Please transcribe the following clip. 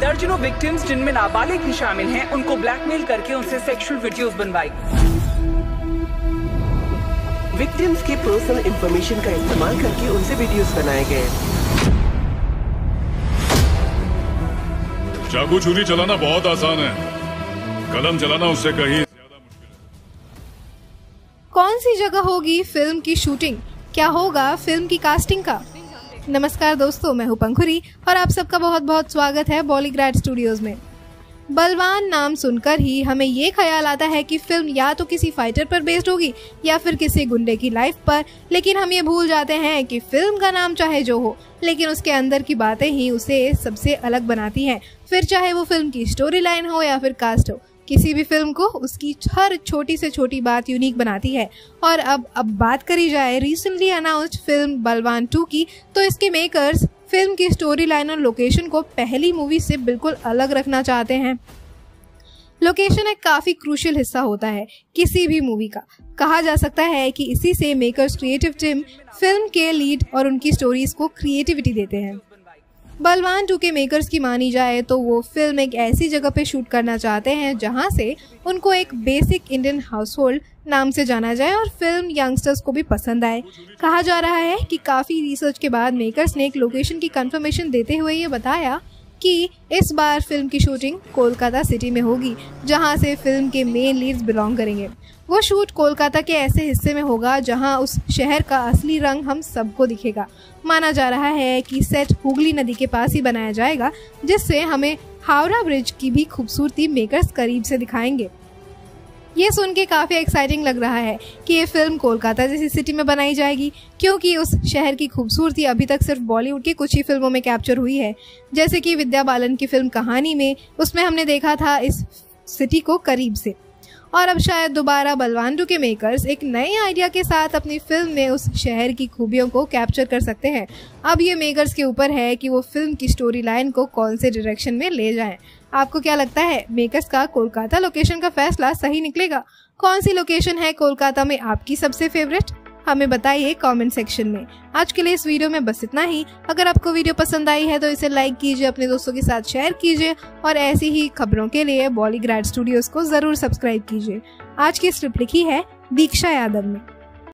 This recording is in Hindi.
दर्जनों विक्टिम्स जिनमें नाबालिग भी शामिल हैं, उनको ब्लैकमेल करके उनसे सेक्सुअल वीडियोस बनवाई। विक्टिम्स के पर्सनल इंफॉर्मेशन का इस्तेमाल करके उनसे वीडियोस बनाए गए। चाकू छुरी चलाना बहुत आसान है, कलम चलाना उससे कहीं ज्यादा मुश्किल है। कौन सी जगह होगी फिल्म की शूटिंग, क्या होगा फिल्म की कास्टिंग का? नमस्कार दोस्तों, मैं हूँ पंखुरी और आप सबका बहुत बहुत स्वागत है बॉलीग्रैड स्टूडियोज में। बलवान नाम सुनकर ही हमें ये ख्याल आता है कि फिल्म या तो किसी फाइटर पर बेस्ड होगी या फिर किसी गुंडे की लाइफ पर, लेकिन हम ये भूल जाते हैं कि फिल्म का नाम चाहे जो हो, लेकिन उसके अंदर की बातें ही उसे सबसे अलग बनाती हैं। फिर चाहे वो फिल्म की स्टोरी लाइन हो या फिर कास्ट हो, किसी भी फिल्म को उसकी हर छोटी से छोटी बात यूनिक बनाती है। और अब बात करी जाए रिसेंटली अनाउंस्ड फिल्म बलवान 2 की, तो इसके मेकर्स फिल्म की स्टोरी लाइन और लोकेशन को पहली मूवी से बिल्कुल अलग रखना चाहते हैं। लोकेशन एक काफी क्रूशियल हिस्सा होता है किसी भी मूवी का। कहा जा सकता है कि इसी से मेकर्स क्रिएटिव टीम फिल्म के लीड और उनकी स्टोरीज को क्रिएटिविटी देते हैं। बलवान 2 के मेकर्स की मानी जाए तो वो फिल्म एक ऐसी जगह पे शूट करना चाहते हैं जहां से उनको एक बेसिक इंडियन हाउसहोल्ड नाम से जाना जाए और फिल्म यंगस्टर्स को भी पसंद आए। कहा जा रहा है कि काफ़ी रिसर्च के बाद मेकर्स ने एक लोकेशन की कंफर्मेशन देते हुए ये बताया कि इस बार फिल्म की शूटिंग कोलकाता सिटी में होगी, जहां से फिल्म के मेन लीड्स बिलोंग करेंगे। वो शूट कोलकाता के ऐसे हिस्से में होगा जहां उस शहर का असली रंग हम सबको दिखेगा। माना जा रहा है कि सेट हुगली नदी के पास ही बनाया जाएगा, जिससे हमें हावड़ा ब्रिज की भी खूबसूरती मेकर्स करीब से दिखाएंगे। ये सुन के काफ़ी एक्साइटिंग लग रहा है कि ये फिल्म कोलकाता जैसी सिटी में बनाई जाएगी, क्योंकि उस शहर की खूबसूरती अभी तक सिर्फ बॉलीवुड की कुछ ही फिल्मों में कैप्चर हुई है। जैसे कि विद्या बालन की फिल्म कहानी में, उसमें हमने देखा था इस सिटी को करीब से। और अब शायद दोबारा बलवान 2 के मेकर्स एक नए आइडिया के साथ अपनी फिल्म में उस शहर की खूबियों को कैप्चर कर सकते हैं। अब ये मेकर्स के ऊपर है कि वो फिल्म की स्टोरी लाइन को कौन से डायरेक्शन में ले जाएं। आपको क्या लगता है, मेकर्स का कोलकाता लोकेशन का फैसला सही निकलेगा? कौन सी लोकेशन है कोलकाता में आपकी सबसे फेवरेट? हमें बताइए कमेंट सेक्शन में। आज के लिए इस वीडियो में बस इतना ही। अगर आपको वीडियो पसंद आई है तो इसे लाइक कीजिए, अपने दोस्तों के साथ शेयर कीजिए और ऐसी ही खबरों के लिए बॉलीग्रैड स्टूडियोज को जरूर सब्सक्राइब कीजिए। आज की स्क्रिप्ट लिखी है दीक्षा यादव ने।